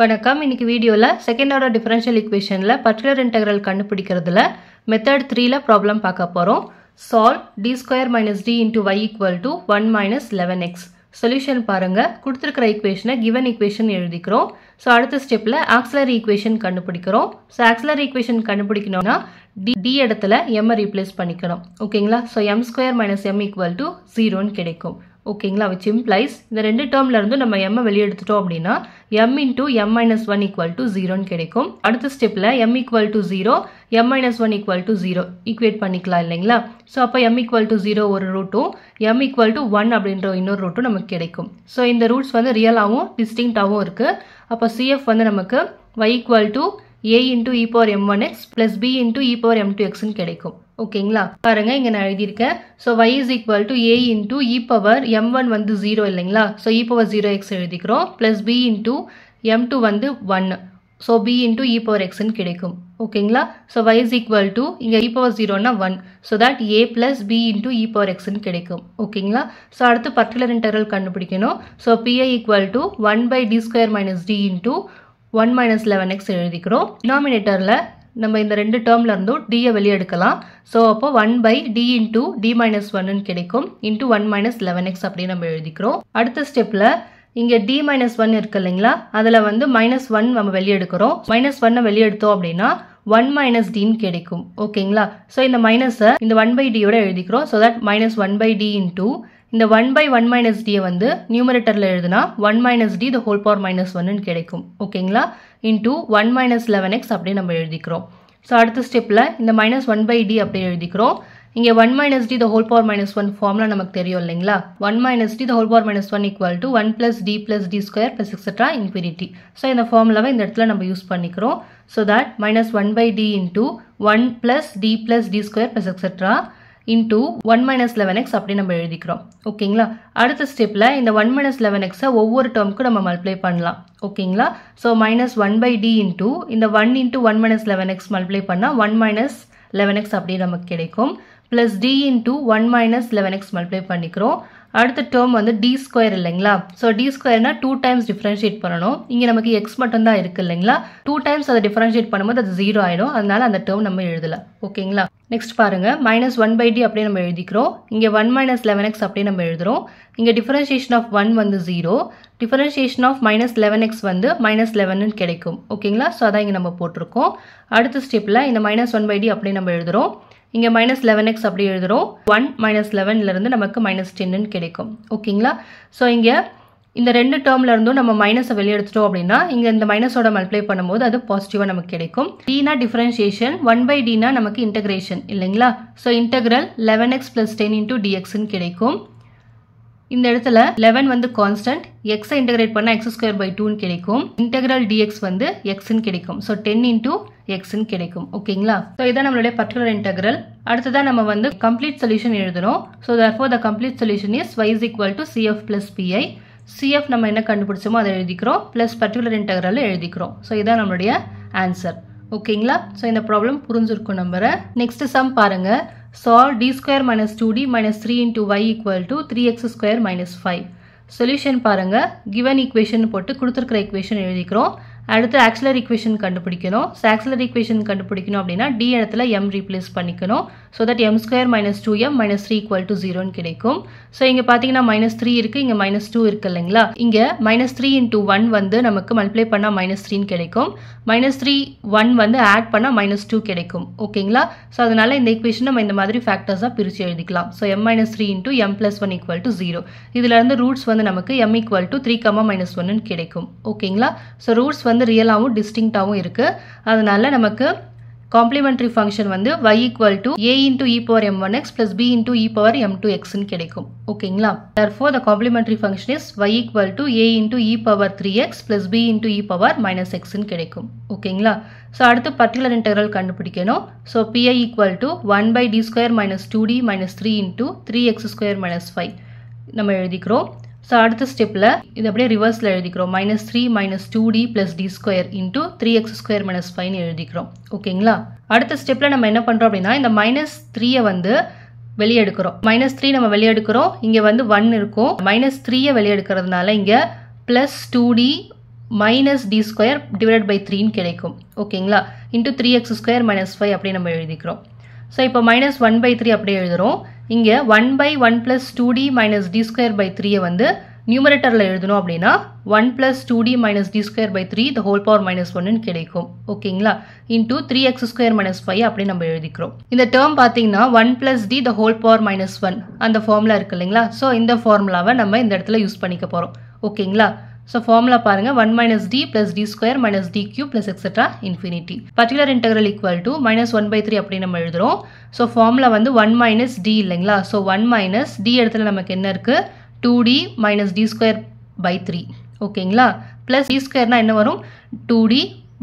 வணக்கம். இன்னைக்கு வீடியோல செகண்ட் ஆர்டர் டிஃபரன்ஷியல் இக்குவேஷன்ல பர்டிகுலர் இன்டெக்ரல் கண்டுபிடிக்கிறதுல மெத்தட் 3ல ப்ராப்ளம் பார்க்க போறோம். Solve d2 - d / y = 1 - 11x. Solution பாருங்க. கொடுத்திருக்கிற ஈக்குவேஷனை given equation எழுதிக்கிறோம். சோ அடுத்த ஸ்டெப்ல ஆக்ஸிலரி ஈக்குவேஷன் கண்டுபிடிக்கிறோம். சோ ஆக்ஸிலரி ஈக்குவேஷன் கண்டுபிடிக்கணும்னா d இடத்துல m ரீப்ளேஸ் பண்ணிக்கணும். ஓகேங்களா? சோ m2 - m = 0 ன்னு கிடைக்கும். ஓகேங்களா? which implies இந்த ரெண்டு டேர்ம்ல இருந்து நம்ம m வெளிய எடுத்துட்டோம் அப்படினா m × m - 1 = 0 ன்னு கிடைக்கும். அடுத்த ஸ்டெப்ல m = 0 m - 1 = 0 ஈக்குவேட் பண்ணிக்கலாம் இல்லைங்களா? சோ அப்ப m = 0 ஒரு ரூட்டும் m = 1 அப்படிங்கற இன்னொரு ரூட்டும் நமக்கு கிடைக்கும். சோ இந்த ரூட்ஸ் வந்து ரியலாவும் டிஸ்டிங்க்டாவும் இருக்கு. அப்ப CF வந்து நமக்கு y = a × e⁴m1x + b × e⁴m2x ன்னு கிடைக்கும். ஓகேங்களா? பாருங்க, இங்க நான் எழுதி இருக்கேன். சோ y = a × e⁴m1 வந்து 0 இல்லைங்களா? சோ e⁴0x எழுதிக்கிறோம் + b × m2 வந்து 1. சோ b × e⁴x ன்னு கிடைக்கும். ஓகேங்களா? சோ y = e⁴0 னா 1. So that a + b × e⁴x ன்னு கிடைக்கும். ஓகேங்களா? சோ அடுத்து பர்టిక్యులர் இன்டெக்ரல் கண்டுபிடிக்கணும். So pi = 1 d2 - d / 1 - 11x எழுதிக்கிறோம். டினாமினேட்டர்ல நம்ம இந்த ரெண்டு டேர்ம்ல இருந்து d ஐ வெளிய எடுக்கலாம். சோ அப்போ 1 / d × d - 1 ன்னு கிடைக்கும். × 1 - 11x அப்படி நம்ம எழுதிக்கிறோம். அடுத்த ஸ்டெப்ல இங்க d - 1 இருக்கு இல்லைங்களா? அதுல வந்து -1 நம்ம வெளிய எடுக்கிறோம். -1 வெளிய எடுத்தோம் அப்படினா 1 - d ன்னு கிடைக்கும். ஓகேங்களா? சோ இந்த மைனஸை இந்த 1/d ஓட எழுதிக்கிறோம். சோ தட் -1/d இந்த 1/1 - d வந்து நியூமரேட்டர்ல எழுதுனா 1 - d⁴ - 1 ன்னு கிடைக்கும். ஓகேங்களா? × 1 - 11x அப்படியே நம்ம எழுதிக்கிறோம். சோ அடுத்த ஸ்டெப்ல இந்த -1/d அப்படியே எழுதிக்கிறோம். இங்க 1 - d⁴ - 1 ஃபார்முலா நமக்கு தெரியும் இல்லைங்களா? 1 - d⁴ - 1 = 1 + d + d² + etc. So இந்த ஃபார்முலாவை இந்த இடத்துல நம்ம யூஸ் பண்ணிக்கிறோம். So that -1/d × 1 + d + d² + etc. × 1 - 11x அப்படி நம்ம எழுதிக்கிறோம். ஓகேங்களா? அடுத்த ஸ்டெப்ல இந்த 1 - 11x ஒவ்வொரு டேர்ம்க்கு நம்ம மல்டிப்ளை பண்ணலாம். ஓகேங்களா? சோ -1/d இந்த 1 × 1 - 11x மல்டிப்ளை பண்ணா 1 - 11x அப்படி நமக்கு கிடைக்கும். + d × 1 - 11x மல்டிப்ளை பண்ணிக்கிறோம். அடுத்த டேர்ம் வந்து d² இல்லைங்களா? சோ d² னா 2 டைம்ஸ் டிஃபரன்ஷியேட் பண்ணனும். இங்க நமக்கு x மட்டும் தான் இருக்கு இல்லைங்களா? 2 டைம்ஸ் அத டிஃபரன்ஷியேட் பண்ணும்போது அது 0 ஆயிடும். அதனால அந்த டேர்ம் நம்ம எழுதல. ஓகேங்களா? நெக்ஸ்ட் பாருங்க, -1/d அப்படியே நம்ம எழுதிக்கிறோம். இங்க 1 - 11x அப்படியே நம்ம எழுதுறோம். இங்க டிஃபரன்ஷியேஷன் ஆஃப் 1 வந்து 0, டிஃபரன்ஷியேஷன் ஆஃப் -11x வந்து -11 ன்னு கிடைக்கும். ஓகேங்களா? சோ அத இங்க நம்ம போட்டுருக்கோம். அடுத்த ஸ்டெப்ல இந்த -1/d அப்படியே நம்ம எழுதுறோம். இங்க -11x அப்படி எழுதுறோம். 1 - 11 ல இருந்து நமக்கு -10 ன்னு கிடைக்கும். ஓகேங்களா? சோ இங்க இந்த ரெண்டு டேர்ம்ல இருந்தும் நம்ம மைனஸை வெளிய எடுத்துட்டோம் அப்படினா இங்க இந்த மைனஸோட மல்டிப்ளை பண்ணும்போது அது பாசிட்டிவா நமக்கு கிடைக்கும். d னா டிஃபரன்ஷியேஷன், 1/d னா நமக்கு இன்டகிரேஷன் இல்லைங்களா? சோ இன்டகிரல் 11x + 10 × dx ன்னு கிடைக்கும். இந்த இடத்துல 11 வந்து கான்ஸ்டன்ட், x ஐ இன்டகிரேட் பண்ணா x² / 2 ன்னு கிடைக்கும். இன்டகிரல் dx வந்து x ன்னு கிடைக்கும். சோ 10 × x ன்னு கிடைக்கும். ஓகேங்களா? சோ இத நம்மளுடைய பர்టిక్యులர் இன்டெக்ரல். அடுத்து தான் நம்ம வந்து கம்ப்ளீட் சொல்யூஷன் எழுதணும். So therefore the complete solution is y = cf + pi. CF நம்ம என்ன கண்டுபிடிச்சோமோ அதை எழுதிக்கிறோம் + பர்టిక్యులர் இன்டெக்ரல் எழுதிக்கிறோம். சோ இதான் நம்மளுடைய ஆன்சர். ஓகேங்களா? சோ இந்த ப்ராப்ளம் புரிஞ்சிருக்கும் நம்புறேன். நெக்ஸ்ட் சம் பாருங்க. Solve d2 - 2d - 3 × y = 3x2 - 5. Solution பாருங்க. given equation போட்டு கொடுத்திருக்கிற equation எழுதிக்கிறோம். அடுத்து ஆக்ஸிலரி ஈக்குவேஷன் கண்டுபிடிக்கணும். சோ ஆக்ஸிலரி ஈக்குவேஷன் கண்டுபிடிக்கணும் அப்படினா d இடத்துல m ரீப்ளேஸ் பண்ணிக்கணும். சோ தட் m2 - 2m - 3 = 0 ன்னு கிடைக்கும். சோ இங்க பாத்தீங்கன்னா -3 இருக்கு, இங்க -2 இருக்கு இல்லைங்களா? இங்க -3 × 1 வந்து நமக்கு மல்டிப்ளை பண்ணா -3 ன்னு கிடைக்கும். -3 1 வந்து ஆட் பண்ணா -2 கிடைக்கும். ஓகேங்களா? சோ அதனால இந்த ஈக்குவேஷன் நம்ம இந்த மாதிரி ஃபேக்டர்ஸா பிரிச்சு எழுதிக்கலாம். So m - 3 × m + 1 = 0. இதுல இருந்து ரூட்ஸ் வந்து நமக்கு m = 3, - 1 ன்னு கிடைக்கும். ஓகேங்களா? சோ ரூட்ஸ் வந்து ரியலாவும் டிஸ்டிங்க்டாவும் இருக்கு. அதனால நமக்கு காம்ப்ளிமெண்டரி ஃபங்ஷன் வந்து y = a × e⁴m1x + b × e⁴m2x ன்னு கிடைக்கும். ஓகேங்களா? therefore the complementary function is y = a × e⁴3x + b × e⁴ - x ன்னு கிடைக்கும். ஓகேங்களா? சோ அடுத்து பர்టిక్యులர் இன்டெக்ரல் கண்டுபிடிக்கணும். So pi = 1/d2 - 2d - 3 × 3x2 - 5 நம்ம எழுதிக்கிறோம். சோ அடுத்த ஸ்டெப்ல இது அப்படியே ரிவர்ஸ்ல எழுதிக்கிறோம். -3 - 2d + d² * 3x2 - 5 ன்னு எழுதிக்கிறோம். ஓகேங்களா? அடுத்த ஸ்டெப்ல நம்ம என்ன பண்றோம் அப்படினா இந்த -3 வந்து வெளிய எடுக்கிறோம். -3 நம்ம வெளிய எடுக்கிறோம். இங்க வந்து 1 இருக்கும். -3 வெளிய எடுக்கிறதுனால இங்க +2d minus d square divided by 3 in கிடைக்கும். ஓகேங்களா, into 3x square minus 5 அப்படி நம்ம எழுதிக்கிறோம். So இப்போ minus 1 by 3 அப்படி எழுதுறோம். இங்க 1 by 1 plus 2d minus d square by 3 வந்து numeratorல எழுதுனோம் அப்படினா 1 plus 2d minus d square by 3 the whole power minus 1 ன்னு கிடைக்கும். ஓகேங்களா, into 3x square minus 5 அப்படி நம்ம எழுதிக்கிறோம். இந்த term பாத்தீங்கன்னா 1 plus d the whole power minus 1 அந்த ஃபார்முலா இருக்கு இல்லீங்களா. So இந்த ஃபார்முலாவை நம்ம இந்த இடத்துல யூஸ் பண்ணிக்க போறோம். ஓகேங்களா, so formula பாருங்க 1 minus d plus d square minus d cube plus etc infinity. Particular integral equal to minus 1 by 3 அப்படி நம்ம எழுதுறோம். So formula வந்து 1 minus d இல்லைங்களா. So 1 minus d இடத்துல நமக்கு என்ன இருக்கு 2d minus d square by 3. ஓகேங்களா, plus d square னா என்ன வரும் 2d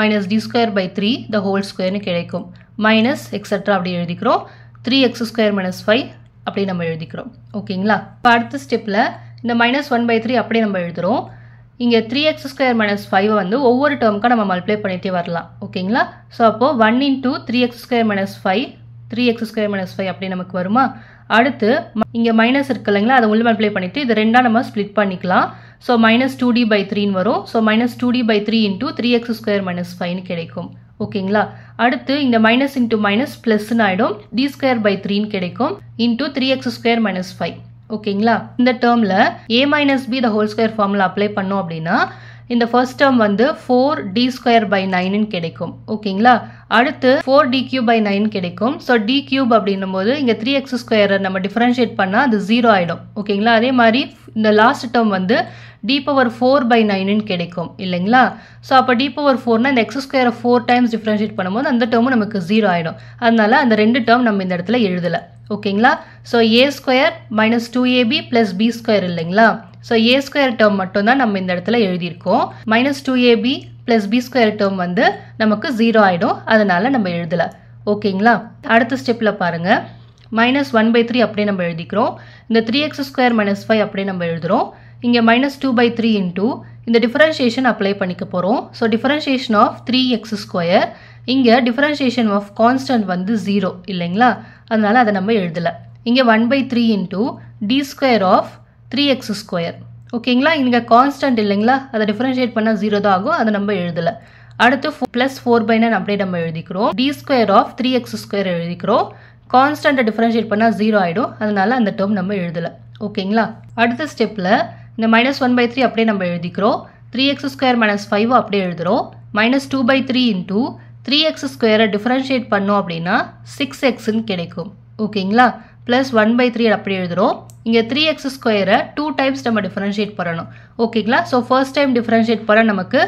minus d square by 3 the whole square ன்னு கிடைக்கும். minus etc அப்படி எழுதிக்கிறோம். 3x square minus 5 அப்படி நம்ம எழுதிக்கிறோம். ஓகேங்களா, அடுத்த ஸ்டெப்ல இந்த minus 1 by 3 அப்படி நம்ம எழுதுறோம். இங்க 3x square minus 5 வந்து ஒவ்வொரு டேர்ம்க்கு நம்ம மல்டிப்ளை பண்ணிட்டே வரலாம். ஓகேங்களா, சோ அப்போ 1 into 3x square minus 5 3x square minus 5 அப்படி நமக்கு வருமா. அடுத்து இங்க மைனஸ் இருக்குல்லங்களா, அதை உள்ள மல்டிப்ளை பண்ணிட்டு இது ரெண்டா நம்ம ஸ்ப்ளிட் பண்ணிக்கலாம். சோ -2d by 3 ன்னு வரும். So -2d by 3 into 3x square minus 5 ன்னு கிடைக்கும். ஓகேங்களா, அடுத்து இந்த மைனஸ் into மைனஸ் பிளஸ் ன்னு ஆயிடும். d square by 3 ன்னு கிடைக்கும் into 3x square minus 5. ஓகேங்களா, இந்த டேர்ம்ல a minus b the whole square formula apply பண்ணோம் அப்படின்னா இந்த ஃபர்ஸ்ட் டேர்ம் வந்து 4d square by 9 ன்னு கிடைக்கும். ஓகேங்களா, அடுத்து 4d cube by 9 கிடைக்கும். ஸோ d cube அப்படின்னும்போது இங்கே 3x ஸ்கொயரை நம்ம டிஃபரன்ஷியேட் பண்ணால் அது 0 ஆகிடும். ஓகேங்களா, அதே மாதிரி இந்த லாஸ்ட் டேர்ம் வந்து d power 4 by 9 கிடைக்கும் இல்லைங்களா. ஸோ அப்போ d power 4னா இந்த x ஸ்கொயரை 4 டைம்ஸ் டிஃபரன்ஷியேட் பண்ணும்போது அந்த டேர்மும் நமக்கு 0 ஆகிடும். அதனால அந்த ரெண்டு டேர்ம் நம்ம இந்த இடத்துல எழுதலை. ஓகேங்களா, so a square minus 2ab plus b square இல்லைங்களா. ஸோ a ஸ்கொயர் டேர்ம் மட்டும் தான் நம்ம இந்த இடத்துல எழுதியிருக்கோம். Minus 2ab plus b square term வந்து நமக்கு 0 ஆகிடும். அதனால நம்ம எழுதலை. ஓகேங்களா, அடுத்த ஸ்டெப்பில் பாருங்கள் மைனஸ் 1/3 அப்படியே நம்ம எழுதிக்கிறோம். இந்த 3x ஸ்கொயர் மைனஸ் 5 அப்படியே நம்ம எழுதுகிறோம். இங்கே மைனஸ் 2/3 இன்ட்டு இந்த டிஃபரன்ஷியேஷன் அப்ளை பண்ணிக்க போகிறோம். So differentiation of 3x square இங்கே டிஃபரன்ஷியேஷன் ஆஃப் கான்ஸ்டன்ட் வந்து 0 இல்லைங்களா. அதனால அதை நம்ம எழுதலை. இங்கே 1/3 into D square of 3x square. ஓகேங்களா, இங்கே கான்ஸ்டன்ட் இல்லைங்களா, அதை டிஃபரன்ஷியேட் பண்ணால் 0 தான் ஆகும். அதை நம்ம எழுதலை. அடுத்து ப்ளஸ் 4/9 அப்படியே நம்ம எழுதிக்கிறோம். D square of 3x square எழுதிக்கிறோம். கான்ஸ்டன்ட்டை டிஃபரன்ஷியேட் பண்ணால் 0 ஆகிடும். அதனால அந்த டேர்ம் நம்ம எழுதலை. ஓகேங்களா, அடுத்த ஸ்டெப்பில் இந்த மைனஸ் 1/3 அப்படியே நம்ம எழுதிக்கிறோம். 3x ஸ்கொயர் மைனஸ் 5 அப்படியே எழுதுகிறோம். மைனஸ் 2/3 இன்ட்டு 3x ஸ்கொயரை டிஃபரன்ஷியேட் பண்ணோம் அப்படின்னா 6xன்னு கிடைக்கும். ஓகேங்களா, ப்ளஸ் 1/3 அப்படியே எழுதுகிறோம். இங்கே 3x ஸ்கொயரை 2 டைம்ஸ் நம்ம டிஃபரன்ஷியேட் பண்ணணும். ஓகேங்களா, ஸோ ஃபர்ஸ்ட் டைம் டிஃபரன்ஷியேட் பண்ண நமக்கு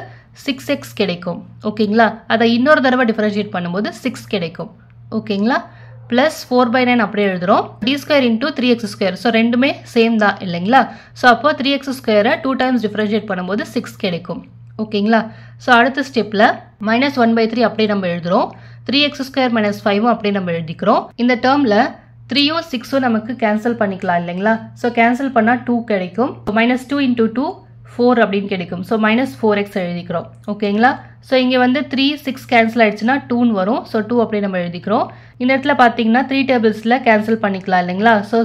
6x கிடைக்கும். ஓகேங்களா, அதை இன்னொரு தடவை டிஃபரன்ஷியேட் பண்ணும்போது 6 கிடைக்கும். ஓகேங்களா, ப்ளஸ் 4/9 அப்படியே எழுதுகிறோம். D square into 3x square. So ரெண்டுமே சேம் தான் இல்லைங்களா. ஸோ அப்போ 3x ஸ்கொயரை 2 டைம்ஸ் டிஃபரன்ஷியேட் பண்ணும்போது 6 கிடைக்கும். ஓகேங்களா, ஸோ அடுத்த ஸ்டெப்பில் மைனஸ் 1/3 அப்படியே நம்ம எழுதுகிறோம். 3x ஸ்கொயர் மைனஸ் 5 அப்படியே நம்ம எழுதிக்கிறோம். இந்த டேர்மில் 3யும் 6ம் நமக்கு கேன்சல் பண்ணிக்கலாம் இல்லைங்களா. ஸோ கேன்சல் பண்ணால் 2 கிடைக்கும். மைனஸ் 2 இன்ட்டு 2 4 அப்படின்னு கிடைக்கும். ஸோ மைனஸ் 4x எழுதிக்கிறோம். ஓகேங்களா, ஸோ இங்கே வந்து 3 6 கேன்சல் ஆயிடுச்சுன்னா 2ன்னு வரும். ஸோ 2 அப்படி நம்ம எழுதிக்கிறோம். இந்த இடத்துல பார்த்தீங்கன்னா 3 டேபிள்ஸில் கேன்சல் பண்ணிக்கலாம் இல்லைங்களா. So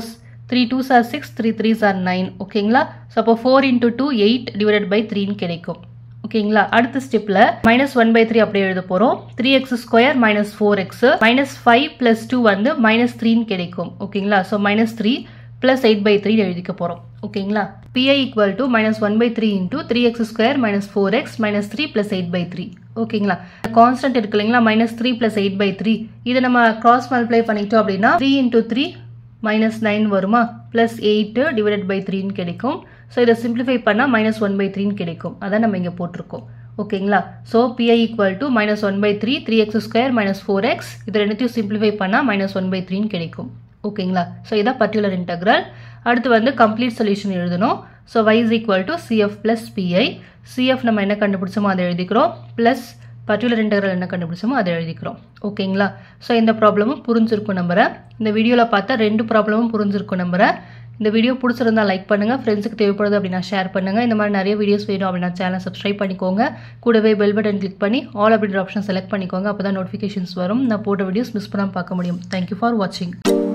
3 2s are 6 3 3s are 9. ஓகேங்களா, ஸோ அப்போ 4 into 2 8 டிவைடட் பை 3ன்னு கிடைக்கும். ஓகேங்களா, அடுத்த ஸ்டெப்பில் மைனஸ் 1/3 அப்படியே எழுத போகிறோம். 3x square minus 4x minus 5 + 2 வந்து மைனஸ் 3ன்னு கிடைக்கும். ஓகேங்களா, ஸோ மைனஸ் 3 ப்ளஸ் 8/3 எழுதிக்க போகிறோம். ஓகேங்களா, PI equal to minus 1/3 into 3x square minus 4x minus 3 plus 8/3. ஓகேங்களா, கான்ஸ்டன்ட் இருக்கு இல்லைங்களா, மைனஸ் 3 ப்ளஸ் 8/3 இதை நம்ம கிராஸ் மல்டிப்ளை பண்ணிட்டோம் அப்படின்னா 3 into 3 மைனஸ் 9 வருமா, ப்ளஸ் 8 டிவைடட் பை 3ன்னு கிடைக்கும். ஸோ இதை சிம்பிளிஃபை பண்ணால் மைனஸ் 1/3ன்னு கிடைக்கும். அதான் நம்ம இங்கே போட்டிருக்கோம். ஓகேங்களா, so PI equal to minus 1/3 3x square minus 4x இது ரெண்டுத்தையும் சிம்பிளிஃபை பண்ணால் மைனஸ் 1/3ன்னு கிடைக்கும். ஓகேங்களா, ஸோ இதான் பர்டிகுலர் இன்டெக்ரல். அடுத்து வந்து கம்ப்ளீட் சொல்யூஷன் எழுதணும். So y is equal to cf plus PI. cf நம்ம என்ன கண்டுபிடிச்சோமோ அதை எழுதிக்கிறோம், ப்ளஸ் பர்டிகுலர் இன்டெக்ரல் என்ன கண்டுபிடிச்சோமோ அதை எழுதிக்கிறோம். ஓகேங்களா, ஸோ இந்த ப்ராப்ளமும் புரிஞ்சிருக்கும் நம்புகிறேன். இந்த வீடியோவில் பார்த்தா ரெண்டு ப்ராப்ளமும் புரிஞ்சிருக்கும் நம்புகிறேன். இந்த வீடியோ பிடிச்சிருந்தால் லைக் பண்ணுங்கள், ஃப்ரெண்ட்ஸுக்கு தேவைப்படுது அப்படின்னா ஷேர் பண்ணுங்கள். இந்த மாதிரி நிறைய வீடியோஸ் வேணும் அப்படின்னா சேனல் சப்ஸ்கிரைப் பண்ணிக்கோங்க. கூடவே பெல் பட்டன் கிளிக் பண்ணி ஆல் அப்படின்ற ஆப்ஷன் செலக்ட் பண்ணிக்கோங்க. அப்போ தான் நோட்டிஃபிகேஷன்ஸ் வரும், நான் போட்ட வீடியோஸ் மிஸ் பண்ணாமல் பார்க்க முடியும். தேங்க்யூ ஃபார் வாட்சிங்.